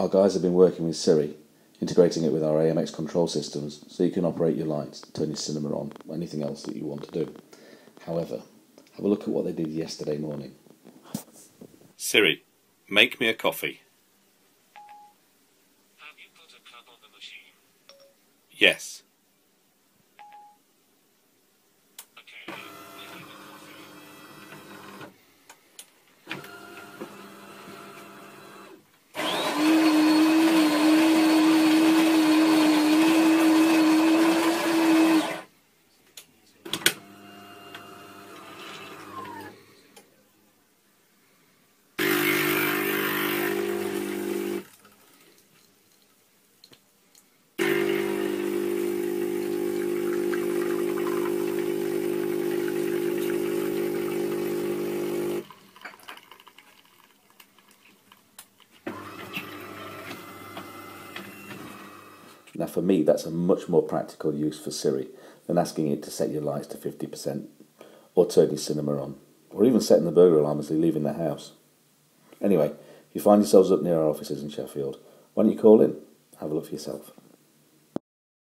Our guys have been working with Siri, integrating it with our AMX control systems, so you can operate your lights, turn your cinema on, or anything else that you want to do. However, have a look at what they did yesterday morning. Siri, make me a coffee. Have you put a cup on the machine? Yes. Okay, make me the coffee. Now for me, that's a much more practical use for Siri than asking it to set your lights to 50% or turn your cinema on, or even setting the burglar alarm as they leave in the house. Anyway, if you find yourselves up near our offices in Sheffield, why don't you call in? Have a look for yourself.